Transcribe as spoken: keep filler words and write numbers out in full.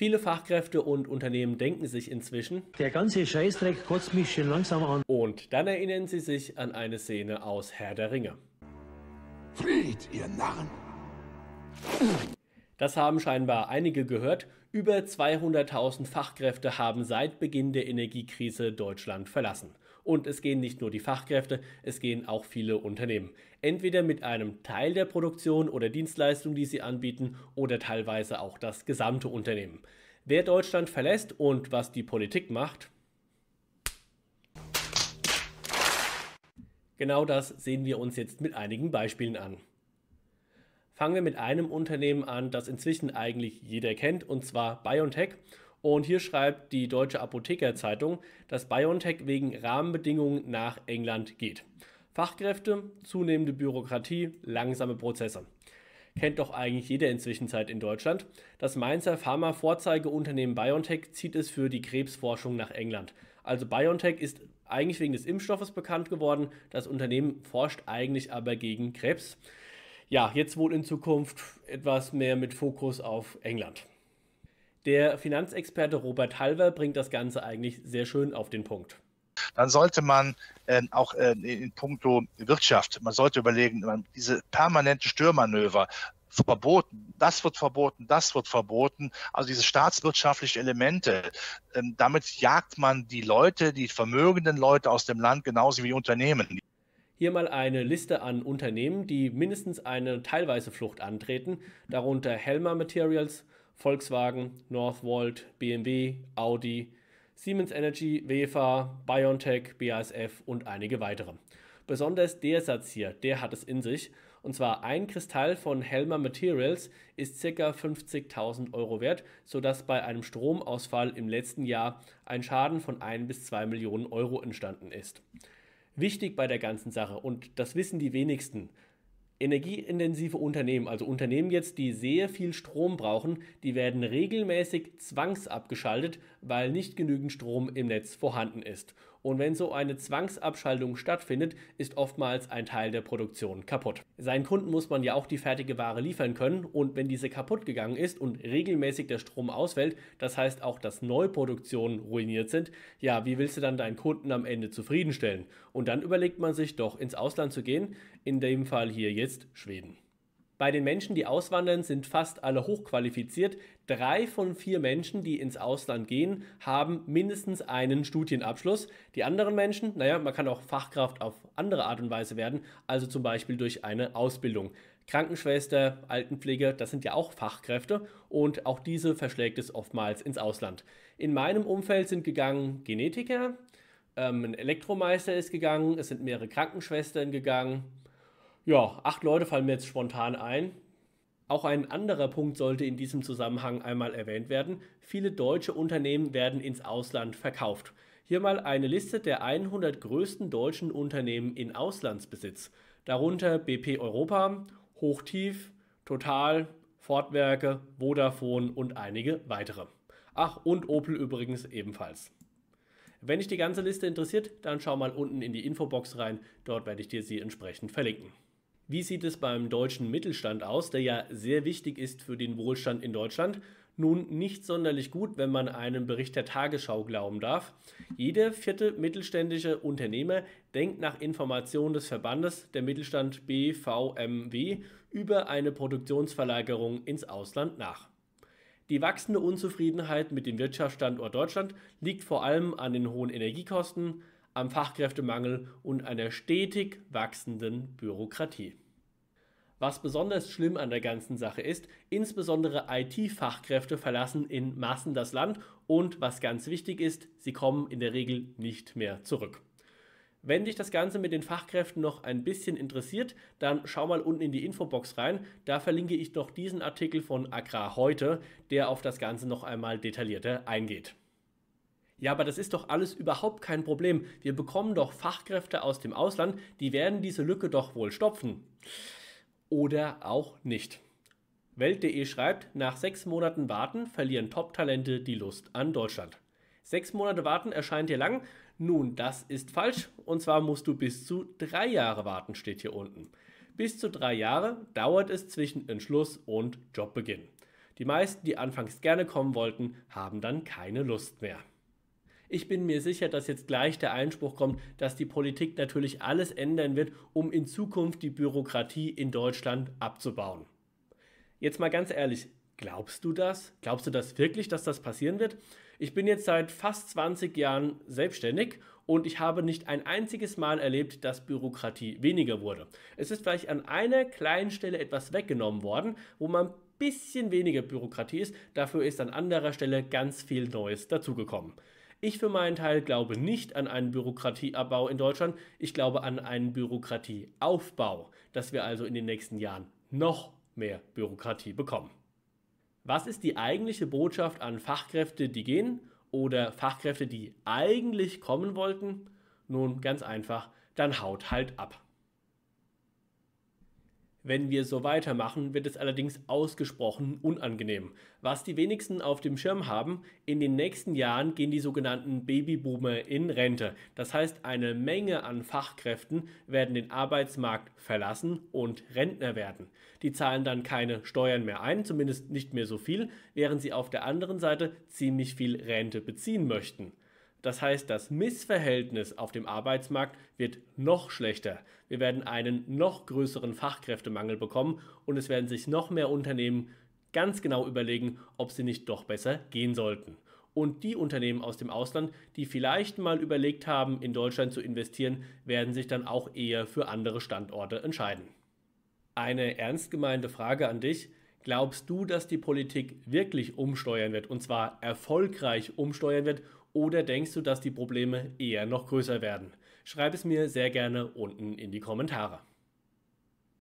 Viele Fachkräfte und Unternehmen denken sich inzwischen, der ganze Scheißdreck kotzt mich schon langsam an. Und dann erinnern sie sich an eine Szene aus Herr der Ringe. Flieht, ihr Narren! Das haben scheinbar einige gehört. Über zweihunderttausend Fachkräfte haben seit Beginn der Energiekrise Deutschland verlassen. Und es gehen nicht nur die Fachkräfte, es gehen auch viele Unternehmen. Entweder mit einem Teil der Produktion oder Dienstleistung, die sie anbieten, oder teilweise auch das gesamte Unternehmen. Wer Deutschland verlässt und was die Politik macht, genau das sehen wir uns jetzt mit einigen Beispielen an. Fangen wir mit einem Unternehmen an, das inzwischen eigentlich jeder kennt, und zwar BioNTech. Und hier schreibt die Deutsche Apothekerzeitung, dass BioNTech wegen Rahmenbedingungen nach England geht. Fachkräfte, zunehmende Bürokratie, langsame Prozesse. Kennt doch eigentlich jeder inzwischen in Deutschland. Das Mainzer Pharma-Vorzeigeunternehmen BioNTech zieht es für die Krebsforschung nach England. Also BioNTech ist eigentlich wegen des Impfstoffes bekannt geworden. Das Unternehmen forscht eigentlich aber gegen Krebs. Ja, jetzt wohl in Zukunft etwas mehr mit Fokus auf England. Der Finanzexperte Robert Halver bringt das Ganze eigentlich sehr schön auf den Punkt. Dann sollte man äh, auch äh, in puncto Wirtschaft, man sollte überlegen, man, diese permanenten Störmanöver, verboten, das wird verboten, das wird verboten, also diese staatswirtschaftlichen Elemente, äh, damit jagt man die Leute, die vermögenden Leute aus dem Land, genauso wie Unternehmen. Hier mal eine Liste an Unternehmen, die mindestens eine teilweise Flucht antreten, darunter Helma Materials, Volkswagen, Northvolt, B M W, Audi, Siemens Energy, W F A, BioNTech, B A S F und einige weitere. Besonders der Satz hier, der hat es in sich. Und zwar ein Kristall von Helma Materials ist ca. fünfzigtausend Euro wert, sodass bei einem Stromausfall im letzten Jahr ein Schaden von ein bis zwei Millionen Euro entstanden ist. Wichtig bei der ganzen Sache, und das wissen die wenigsten, energieintensive Unternehmen, also Unternehmen jetzt, die sehr viel Strom brauchen, die werden regelmäßig zwangsabgeschaltet, weil nicht genügend Strom im Netz vorhanden ist. Und wenn so eine Zwangsabschaltung stattfindet, ist oftmals ein Teil der Produktion kaputt. Seinen Kunden muss man ja auch die fertige Ware liefern können, und wenn diese kaputt gegangen ist und regelmäßig der Strom ausfällt, das heißt auch, dass Neuproduktionen ruiniert sind, ja, wie willst du dann deinen Kunden am Ende zufriedenstellen? Und dann überlegt man sich doch, ins Ausland zu gehen, in dem Fall hier jetzt Schweden. Bei den Menschen, die auswandern, sind fast alle hochqualifiziert. Drei von vier Menschen, die ins Ausland gehen, haben mindestens einen Studienabschluss. Die anderen Menschen, naja, man kann auch Fachkraft auf andere Art und Weise werden, also zum Beispiel durch eine Ausbildung. Krankenschwester, Altenpflege, das sind ja auch Fachkräfte, und auch diese verschlägt es oftmals ins Ausland. In meinem Umfeld sind gegangen Genetiker, ähm, ein Elektromeister ist gegangen, es sind mehrere Krankenschwestern gegangen. Ja, acht Leute fallen mir jetzt spontan ein. Auch ein anderer Punkt sollte in diesem Zusammenhang einmal erwähnt werden. Viele deutsche Unternehmen werden ins Ausland verkauft. Hier mal eine Liste der hundert größten deutschen Unternehmen in Auslandsbesitz. Darunter B P Europa, Hochtief, Total, Fordwerke, Vodafone und einige weitere. Ach, und Opel übrigens ebenfalls. Wenn dich die ganze Liste interessiert, dann schau mal unten in die Infobox rein. Dort werde ich dir sie entsprechend verlinken. Wie sieht es beim deutschen Mittelstand aus, der ja sehr wichtig ist für den Wohlstand in Deutschland? Nun, nicht sonderlich gut, wenn man einem Bericht der Tagesschau glauben darf. Jeder vierte mittelständische Unternehmer denkt nach Informationen des Verbandes der Mittelstand B V M W über eine Produktionsverlagerung ins Ausland nach. Die wachsende Unzufriedenheit mit dem Wirtschaftsstandort Deutschland liegt vor allem an den hohen Energiekosten, am Fachkräftemangel und einer stetig wachsenden Bürokratie. Was besonders schlimm an der ganzen Sache ist, insbesondere I T-Fachkräfte verlassen in Massen das Land, und was ganz wichtig ist, sie kommen in der Regel nicht mehr zurück. Wenn dich das Ganze mit den Fachkräften noch ein bisschen interessiert, dann schau mal unten in die Infobox rein, da verlinke ich noch diesen Artikel von Agrarheute, der auf das Ganze noch einmal detaillierter eingeht. Ja, aber das ist doch alles überhaupt kein Problem. Wir bekommen doch Fachkräfte aus dem Ausland, die werden diese Lücke doch wohl stopfen. Oder auch nicht. Welt punkt de schreibt, nach sechs Monaten Warten verlieren Top-Talente die Lust an Deutschland. Sechs Monate warten erscheint dir lang? Nun, das ist falsch. Und zwar musst du bis zu drei Jahre warten, steht hier unten. Bis zu drei Jahre dauert es zwischen Entschluss und Jobbeginn. Die meisten, die anfangs gerne kommen wollten, haben dann keine Lust mehr. Ich bin mir sicher, dass jetzt gleich der Einspruch kommt, dass die Politik natürlich alles ändern wird, um in Zukunft die Bürokratie in Deutschland abzubauen. Jetzt mal ganz ehrlich, glaubst du das? Glaubst du das wirklich, dass das passieren wird? Ich bin jetzt seit fast zwanzig Jahren selbstständig und ich habe nicht ein einziges Mal erlebt, dass Bürokratie weniger wurde. Es ist vielleicht an einer kleinen Stelle etwas weggenommen worden, wo man ein bisschen weniger Bürokratie ist, dafür ist an anderer Stelle ganz viel Neues dazugekommen. Ich für meinen Teil glaube nicht an einen Bürokratieabbau in Deutschland, ich glaube an einen Bürokratieaufbau, dass wir also in den nächsten Jahren noch mehr Bürokratie bekommen. Was ist die eigentliche Botschaft an Fachkräfte, die gehen oder Fachkräfte, die eigentlich kommen wollten? Nun ganz einfach, dann haut halt ab. Wenn wir so weitermachen, wird es allerdings ausgesprochen unangenehm. Was die wenigsten auf dem Schirm haben, in den nächsten Jahren gehen die sogenannten Babyboomer in Rente. Das heißt, eine Menge an Fachkräften werden den Arbeitsmarkt verlassen und Rentner werden. Die zahlen dann keine Steuern mehr ein, zumindest nicht mehr so viel, während sie auf der anderen Seite ziemlich viel Rente beziehen möchten. Das heißt, das Missverhältnis auf dem Arbeitsmarkt wird noch schlechter. Wir werden einen noch größeren Fachkräftemangel bekommen und es werden sich noch mehr Unternehmen ganz genau überlegen, ob sie nicht doch besser gehen sollten. Und die Unternehmen aus dem Ausland, die vielleicht mal überlegt haben, in Deutschland zu investieren, werden sich dann auch eher für andere Standorte entscheiden. Eine ernst gemeinte Frage an dich. Glaubst du, dass die Politik wirklich umsteuern wird und zwar erfolgreich umsteuern wird? Oder denkst du, dass die Probleme eher noch größer werden? Schreib es mir sehr gerne unten in die Kommentare.